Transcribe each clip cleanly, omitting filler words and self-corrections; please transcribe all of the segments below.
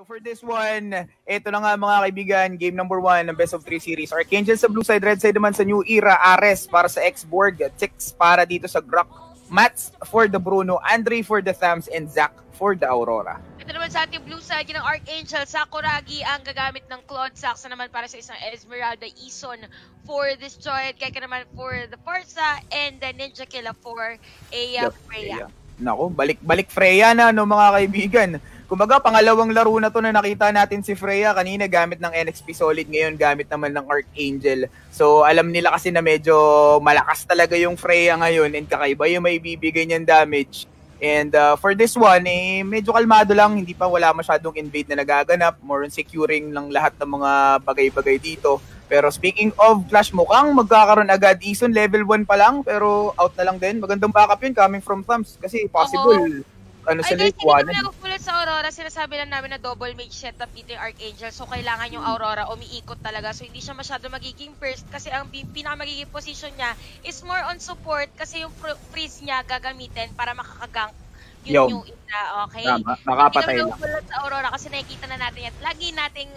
So for this one, ito na nga mga kaibigan, game number 1 ng Best of 3 series. Arkangel sa blue side, red side naman sa New Era, Ares para sa X-Borg, Ticks para dito sa Grock, Mats for the Bruno, Andre for the Thams, and Zack for the Aurora. Ito naman sa ating blue side, ng Arkangel, Sakuragi ang gagamit ng Claude, Sax naman para sa isang Esmeralda, Eason for this Johet, Keke naman for the Farsa, and the Ninja Killa for Freya. Nako, balik Freya na no mga kaibigan. Kumbaga, pangalawang laro na to na nakita natin si Freya kanina gamit ng NXP Solid, ngayon gamit naman ng Arkangel. So, alam nila kasi na medyo malakas talaga yung Freya ngayon and kakaiba yung may bibigay niyang damage. And for this one, medyo kalmado lang, hindi pa wala masyadong invade na nagaganap, more on securing lang lahat ng mga bagay-bagay dito. Pero speaking of clash, mukhang magkakaroon agad Eason, level 1 pa lang, pero out na lang din. Magandang backup yun coming from Thams kasi possible. Uh-huh. Ano sa late 1? Ay, guys, sa Aurora, sinasabi lang namin na double mage setup dito yung Arkangel. So, kailangan yung Aurora umiikot talaga. So, hindi siya masyado magiging first kasi ang pinaka-magiging position niya is more on support kasi yung freeze niya gagamitin para makakagank yung New Era. Okay? Makapatay lang. Sa Aurora kasi nakikita na natin yan. Lagi nating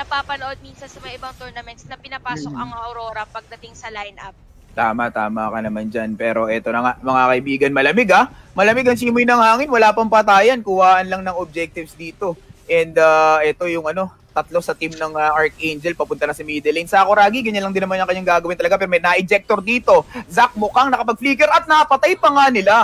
napapanood minsan sa mga ibang tournaments na pinapasok ang Aurora pagdating sa lineup. Tama ka naman dyan. Pero eto na nga, mga kaibigan, malamig ha. Malamig ang simoy ng hangin, wala pang patayan. Kuhaan lang ng objectives dito. And eto yung tatlo sa team ng Arkangel, papunta na sa middle lane. Sakuragi, ganyan lang din naman yung kanyang gagawin talaga. Pero may na-ejector dito. Zack mukhang nakapag-flicker at napatay pa nga nila.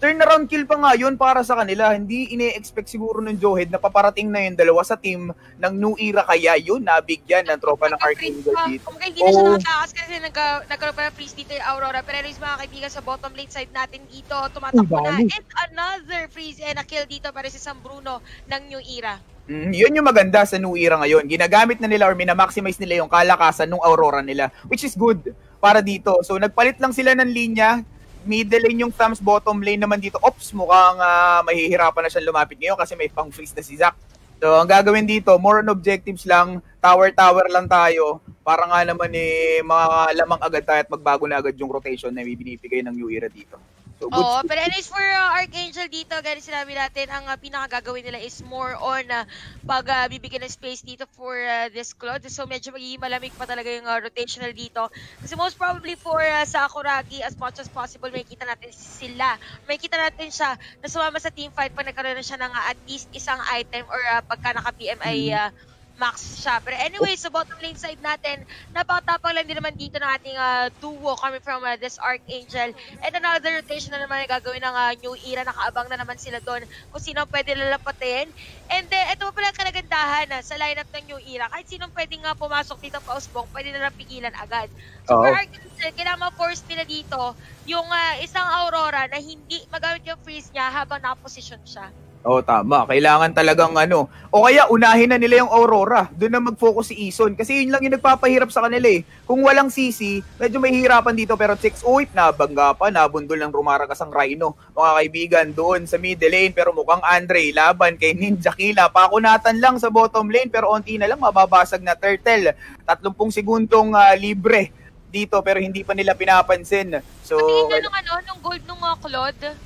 Turnaround kill pa nga yun para sa kanila. Hindi ine-expect siguro ng Johet na paparating na yung dalawa sa team ng New Era. Kaya yun, nabigyan ng tropa ng Arkangel dito. Kumbaga hindi na siya nakatakas kasi nagkaroon pa ng freeze dito yung Aurora. Pero anyways mga kaibigan, sa bottom late side natin dito, tumatakbo na. And another freeze and a kill dito para sa San Bruno ng New Era. Yun yung maganda sa New Era ngayon. Ginagamit na nila or minamaximize nila yung kalakasan ng Aurora nila. Which is good para dito. So nagpalit lang sila ng linya. Middle lane yung Thams, bottom lane naman dito. Ops, mukhang mahihirapan na siyang lumapit ngayon kasi may pang-freeze na si Zack. So, ang gagawin dito, more on objectives lang, tower-tower lang tayo para nga naman makalamang agad tayo at magbago na agad yung rotation na ibinibigay ng New Era dito. So, oo, pero anyways for Arkangel dito, ganyan sinabi natin, ang pinakagagawin nila is more on pagbibigyan ng space dito for this Claude. So medyo magiging malamig pa talaga yung rotational dito. Kasi most probably for Sakuragi, as much as possible, makikita natin siya na sumama sa teamfight pag nagkaroon na siya ng at least isang item or pagka naka-PMI max siya. Pero anyways, sa bottom lane side natin, napakatapang lang din naman dito ng ating duo coming from this Arkangel. And another rotation na naman gagawin ng New Era. Nakaabang na naman sila doon kung sino pwede lalapatin. And then, ito pala ang kanagandahan sa lineup ng New Era. Kahit sinong pwede nga pumasok dito pausbong, pwede na pigilan agad. So for Arkangel, kailangan ma-force nila dito yung isang Aurora na hindi magamit yung freeze niya habang nakaposisyon siya. Oh, tama. Kailangan talagang O kaya unahin na nila yung Aurora. Doon na mag-focus si Eason. Kasi yun lang yung nagpapahirap sa kanila eh. Kung walang CC, medyo mahihirapan dito. Pero 6-8, nabangga pa, nabundol ng rumarakas ang Rhino. Mga kaibigan, doon sa mid lane. Pero mukhang Andre laban kay Ninja Killa. Pakunatan lang sa bottom lane. Pero onti na lang, mababasag na turtle. 30 segundong libre dito. Pero hindi pa nila pinapansin. So, patingin na nung gold nung Claude.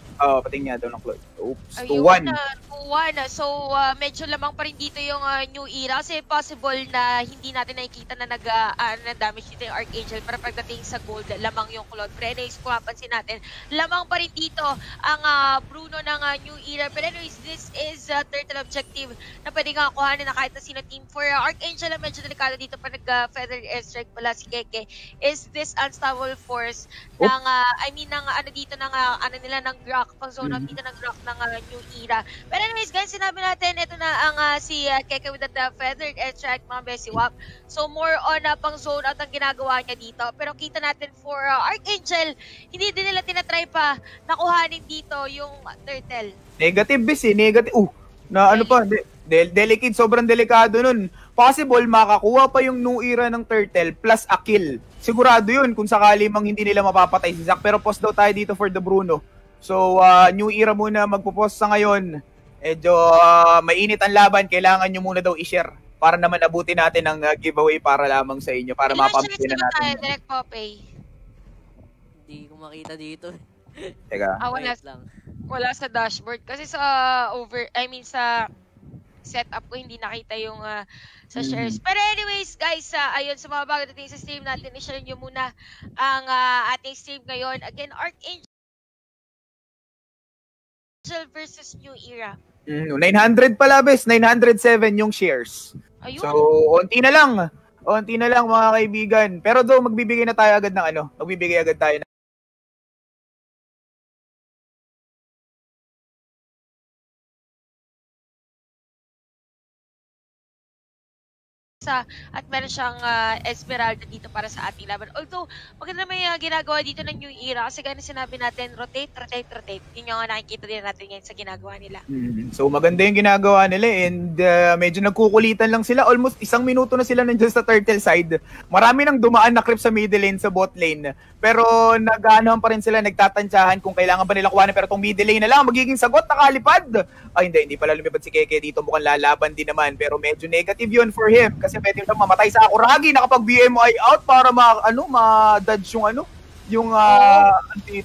Patingin nga daw ng Claude. Oops, 2-1. 2-1. So, medyo lamang pa rin dito yung New Era kasi possible na hindi natin nakikita na nag-damage dito yung Arkangel para pagdating sa gold, lamang yung Claude. Pero anyways, kung mapansin natin, lamang pa rin dito ang Bruno ng New Era. Pero anyways, this is turtle objective na pwede nga kuhanin na kahit na sino team. For Arkangel na medyo delikado dito pa nag-feather airstrike pala si Keke is this unstoppable force ng, ng Grock, pang zone dito ng Grock ng New Era. Pero anyways guys, sinabi natin, ito na ang si Keke with the feathered airstrike, mga besiwap. So more on pang zone out ang ginagawa niya dito. Pero kita natin for Arkangel, hindi din nila tinatry pa nakuhanin dito yung turtle. Negative bis eh, negative. Delicate, sobrang delikado nun. Possible makakuha pa yung New Era ng turtle plus a kill. Sigurado yun kung sakali mang hindi nila mapapatay si Zack. Pero post daw tayo dito for the Bruno. So, New Era muna magpo-post sa ngayon. Medyo mainit ang laban. Kailangan nyo muna daw i-share para naman abutin natin ang giveaway para lamang sa inyo. Para mapapabigyan na natin. Direct copy. Hindi ko makita dito. Teka. Wala sa dashboard. Kasi sa setup ko, hindi nakita yung sa shares. Pero anyways guys, ayun, sa mga bago natin sa stream natin, i-share nyo muna ang ating stream ngayon. Again, Arkangel versus New Era. 900 pala bes, 907 yung shares. Ayun. So, unti na lang. Unti na lang mga kaibigan. Pero do, magbibigay na tayo agad ng ano. Magbibigay agad tayo ng at meron siyang Esmeralda dito para sa ating laban. Although, maganda may ginagawa dito ng New Era kasi gano'n sinabi natin, rotate. Yun yung nakikita din natin ngayon sa ginagawa nila. So, maganda yung ginagawa nila and medyo nagkukulitan lang sila. Almost isang minuto na sila nandiyan sa turtle side. Marami nang dumaan na creep sa middle lane, sa bot lane. Pero, nag-aanohan pa rin sila, nagtatansyahan kung kailangan ba nila kuhanin. Pero itong middle lane na lang, magiging sagot, nakalipad. Ay, hindi pala lumipad si Keke dito. Mukhang lalaban din naman. Pero medyo negative yun for him kasi pwede lang mamatay sa Sakuragi, nakapag-BMI out para ma-dodge yung ano, yung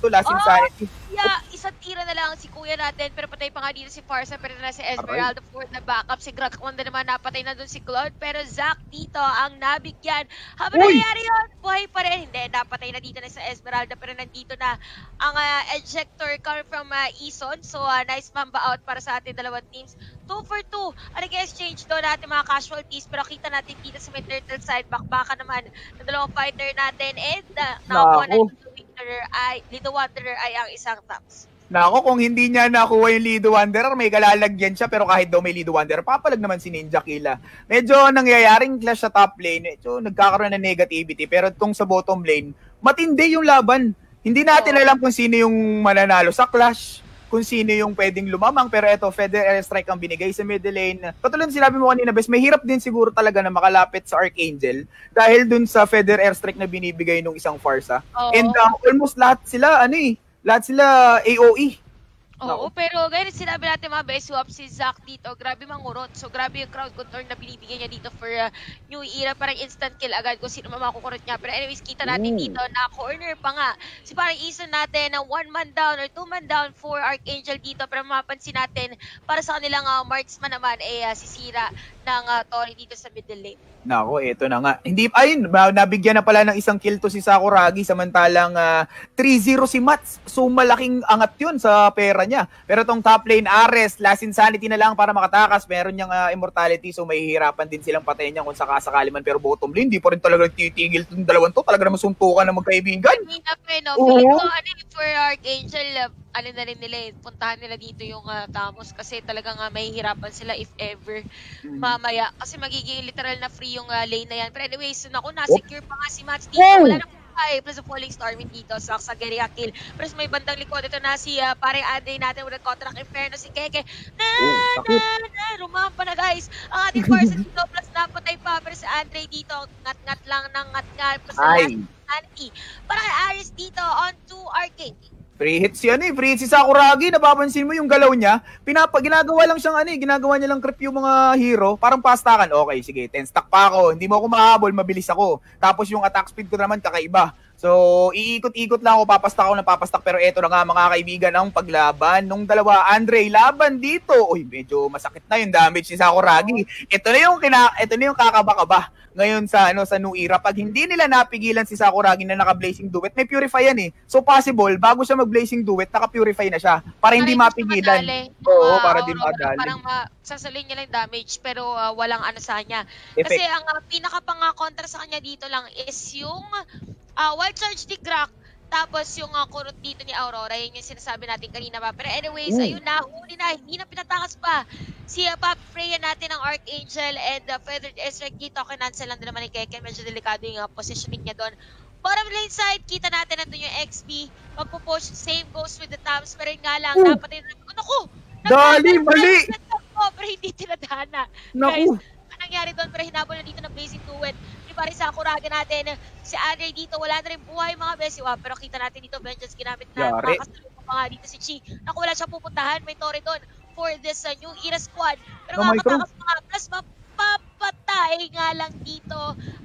last insanity. Yeah, isang tira na lang si kuya natin, pero patay pa nga dito si Farsa, pero na si Esmeralda, fourth na backup, si Grock na naman, napatay na doon si Claude, pero Zack dito ang nabigyan. Habang nangyari yun, buhay pa rin. Hindi, napatay na dito na sa Esmeralda, pero nandito na ang ejector car from Eason, so nice mamba out para sa ating dalawang teams. 2 for 2. Ano yung exchange doon natin mga casualties, pero kita natin dito sa may turtle side, bakbaka naman ng dalawang fighter natin, and nakakuha na Lido Wanderer ay ang isang taps. Nako, kung hindi niya nakuha yung Lido Wanderer, may galalagyan siya, pero kahit daw may Lido Wanderer, papalag naman si Ninja Killa. Medyo nangyayaring clash sa top lane, medyo nagkakaroon ng negativity, pero itong sa bottom lane, matindi yung laban. Hindi natin alam kung sino yung mananalo sa clash, kung sino yung pwedeng lumamang, pero eto, Federal Strike ang binigay sa middle lane. Katulad na sinabi mo kanina, bes, may hirap din siguro talaga na makalapit sa Arkangel dahil dun sa Federal Airstrike na binibigay nung isang Farsa. And almost lahat sila, lahat sila AOE. Oo, pero ganyan sinabi natin mga best swap si Zack dito, grabe mangurot. So grabe yung crowd control na binibigyan niya dito for New Era, parang instant kill agad kung sino makukurot niya. Pero anyways, kita natin dito na corner pa nga. Si parang Eason natin na 1 man down or 2 man down for Arkangel dito. Pero mapansin natin, para sa kanilang marksman naman, sisira ng Tori dito sa middle lane. Nako, eto na nga. Nabigyan na pala ng isang kill to si Sakuragi, samantalang 3-0 si Mats. So malaking angat yun sa pera niya. Pero tong top lane, Ares, last insanity na lang para makatakas. Meron niyang immortality, so mahihirapan din silang patayin niya kung sakasakali man. Pero bottom lane, hindi pa rin talaga titigil itong dalawang to. Talaga naman suntukan ng magkaibigan. For Arkangel, alin na rin nila, puntahan nila dito yung Tamos kasi talagang mahihirapan sila if ever mamaya. Kasi magiging literal na free yung lane na yan. Pero anyways, naku, na-secure pa nga si Mats dito. Wala na ay plus a falling storming dito sa Sakuragi kill. Plus may bandang likod ito na si pare Andre natin with a contract inferno si Keke. Rumampa na guys. Ang ating person dito plus napatay pa pero si Andre dito ngat-ngat lang ng ngat-ngat plus sa anti. Para kay Ares dito on to Arkangel. Free hits yan free hits si Sakuragi, nababansin mo yung galaw niya, ginagawa lang siyang ginagawa niya lang creep yung mga hero, parang pastakan, okay, sige, 10 stack pa ako, hindi mo ako makahabol, mabilis ako, tapos yung attack speed ko naman kakaiba. So, iikot-ikot lang ako, papastak ako. Pero eto na nga mga kaibigan, ang paglaban nung dalawa. Andre, laban dito. Uy, medyo masakit na yung damage ni Sakuragi. Ito na yung kakaba-kaba ngayon sa New Era. Pag hindi nila napigilan si Sakuragi na naka-blazing duet, may purify yan. So, possible, bago siya mag-blazing duet, naka-purify na siya. Para hindi mapigilan. Oo, para din madali. Parang sasalin niya lang damage, pero walang ano sa kanya. Kasi ang pinaka-contra sa kanya dito lang is yung wild charge ni Grock, tapos yung kurot dito ni Aurora, yun yung sinasabi natin kanina pa. Pero anyways, ayun na, huli na, hindi na pinatakas pa si Pop Freya natin ng Arkangel and Feathered Esrek dito. Kinansel lang din naman ni Keke, medyo delikado yung positioning niya doon. Bottom lane side, kita natin nandun yung XP, magpo-push, same goes with the Tams, pero nga lang, dapat din natin, dali, mali! Pero hindi tinadhana. Guys, anong nangyari doon? Pero hinabol na dito ng Blazing Duet. Pari sa Sakuragi natin, si Andre dito, wala na rin buhay mga besi. Pero kita natin dito, vengeance ginamit na makakasalubong pa nga dito si Chi. Naku, wala siyang pupuntahan, may Torre doon for this New Era squad. Pero makakatakas mga plus mapapatay babae nga lang dito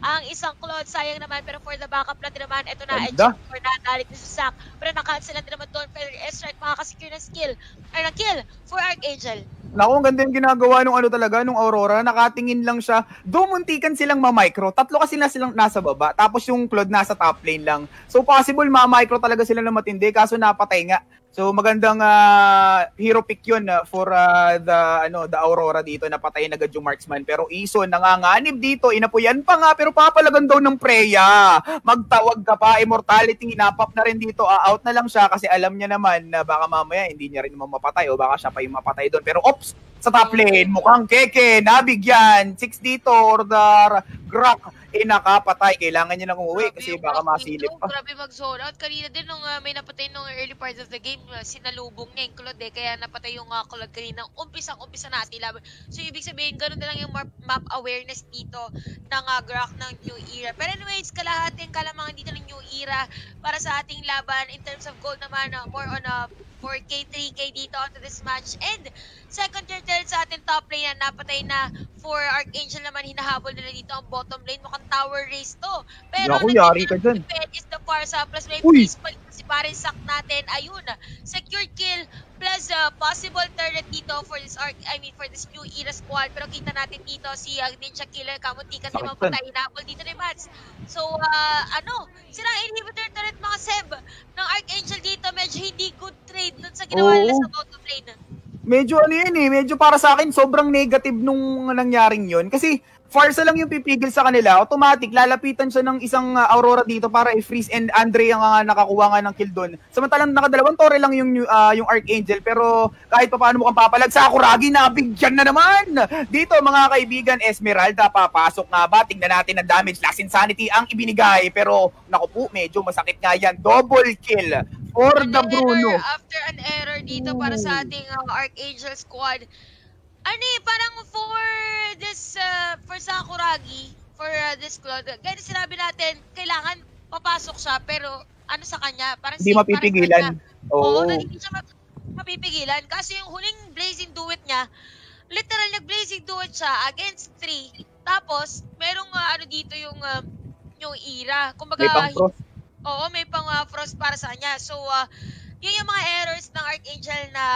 ang isang Claude. Sayang naman, pero for the backup natin naman, ito na, Edge for na, dalik na sa Zack. Pero nakancel natin naman doon, pero S-Strike makakasecure ng skill. Or ng kill for Arkangel. Naku, ang ganda yung ginagawa nung ano talaga, nung Aurora. Nakatingin lang siya. Dumuntikan silang mamicro. Tatlo kasi na silang nasa baba. Tapos yung Claude nasa top lane lang. So possible mamicro talaga sila na matindi, kaso napatay nga. So magandang hero pick yun for the Aurora dito. Napatayin agad yung marksman. Pero Eason nanganganib dito. Inapuyan pa nga pero papalagan daw ng Freya. Magtawag ka pa. Immortality inapap na rin dito. Out na lang siya kasi alam niya naman na baka mamaya hindi niya rin mamapatay o baka siya pa yung mapatay doon. Pero ops! Sa top lane, mukhang Keke, nabigyan. 6 dito or the Grock, nakapatay. Kailangan niya nang umuwi kasi baka masilip pa. Grabe mag-zone out. Kanina din nung may napatay nung early parts of the game, sinalubong niya yung Claude. Kaya napatay yung Claude kanina. Umpisa na ating laban. So ibig sabihin, ganun na lang yung map awareness dito ng Grock ng New Era. Pero anyways, kalahating kalamangan dito ng New Era para sa ating laban. In terms of gold naman, more on a 4K, 3K dito onto this match. And second tier turret sa ating top lane na napatay na for Arkangel naman, hinahabol nila dito ang bottom lane. Mukhang tower race to. Pero ang defend is the Farsa plus may freeze pag si Parin Sack natin. Ayun, secured kill plus possible turret dito for this for this New Era squad. Pero kita natin dito si Ninja Killer kamuntikan din mapatay. Hinahabol dito ni Mats. So sirang inhibitor turret mga Seb ng Arkangel dito. Medyo hindi good trade doon sa ginawa nila sa bottom lane. Medyo medyo para sa akin sobrang negative nung nangyaring yun. Kasi Farsa lang yung pipigil sa kanila, automatic lalapitan siya ng isang Aurora dito para i-freeze, and Andre ang nakakuha nga ng kill doon. Samantalang nakadalawang tore lang yung Arkangel, pero kahit pa paano mukhang papalag. Sakuragi, nabigyan na naman! Dito mga kaibigan, Esmeralda papasok nga ba? Tingnan natin ang damage, last insanity ang ibinigay, pero naku po, medyo masakit nga yan. Double kill for the Bruno. After an error dito para sa ating Arkangel squad. Parang for this, for Sakuragi, for this Claude, ganyan sinabi natin, kailangan papasok siya, pero sa kanya, parang hindi mapipigilan. Oo, hindi siya mapipigilan. Kasi yung huling blazing duet niya, literal nag-blazing duet siya against 3. Tapos, merong dito yung Era. Kumbaga, may pang-frost. Oo, may pang-frost para sa kanya. So, yun yung mga errors ng Arkangel na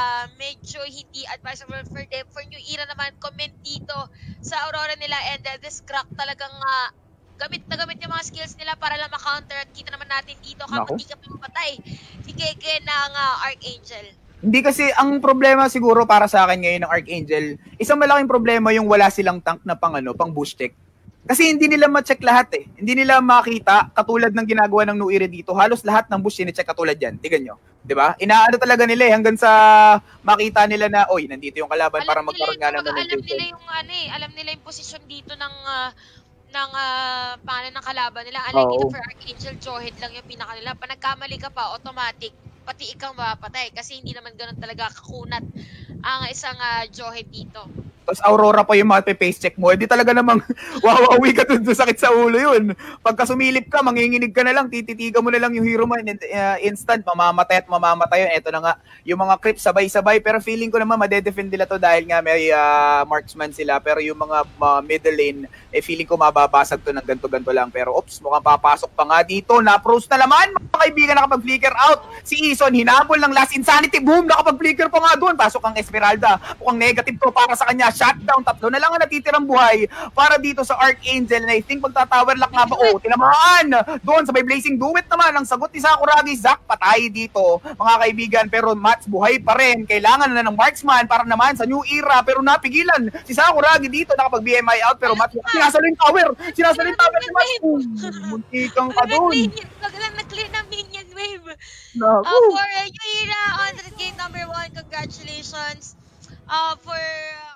medyo hindi advisable for them. For New Era naman, comment dito sa Aurora nila, and this Grock talagang gamit na gamit yung mga skills nila para lang ma-counter. At kita naman natin dito, kapag di ka pumapatay si Keke ng Arkangel. Hindi kasi, ang problema siguro para sa akin ngayon ng Arkangel, isang malaking problema yung wala silang tank na pang bush tech. Kasi hindi nila ma-check lahat eh. Hindi nila makita, katulad ng ginagawa ng New Era dito, halos lahat ng bush sine-check katulad yan. Tignan nyo. Diba? Inaano talaga nila eh, hanggang sa makita nila na, oy, nandito yung kalaban alam para magkaroon nga naman. Alam nila yung alam nila yung posisyon dito ng pangalan ng kalaban nila. Alam dito for Arkangel, Johet lang yung pinaka nila. Pag nagkamali ka pa, automatic, pati ikaw mapatay. Kasi hindi naman ganun talaga kakunat ang isang Johet dito. Tapos Aurora pa yung mape-face check mo, hindi talaga namang wawawi ka doon, sakit sa ulo yun. Pagka sumilip ka, manginginig ka na lang, tititiga mo na lang yung hero man, instant, mamamatay at mamamatay yun. Eto na nga, yung mga creeps sabay-sabay, pero feeling ko naman madedefend nila to dahil nga may marksman sila, pero yung mga middle lane, feeling ko mababasag to ng ganto-ganto lang. Pero oops, mukhang papasok pa nga dito, na-approach na naman, mga kaibigan, nakapag-flicker out. Si Eason, hinabol ng last insanity, boom, nakapag-flicker pa nga doon, pasok ang Esmeralda, mukhang negative to para sa kanya. Shutdown, tatlo na lang ang natitirang buhay para dito sa Arkangel, and I think magta-tower lock nga ba? Oh, tinamaan doon sa may blazing duet naman, ang sagot ni Sakuragi. Zack patay dito mga kaibigan, pero Mats buhay pa rin, kailangan na ng marksman para naman sa New Era, pero napigilan si Sakuragi dito, nakapag-BMI out, pero Mats sinasalin tower ni Mats. Muntikang ka doon, magalang na-clear na minion wave. For New Era on the game number 1, congratulations for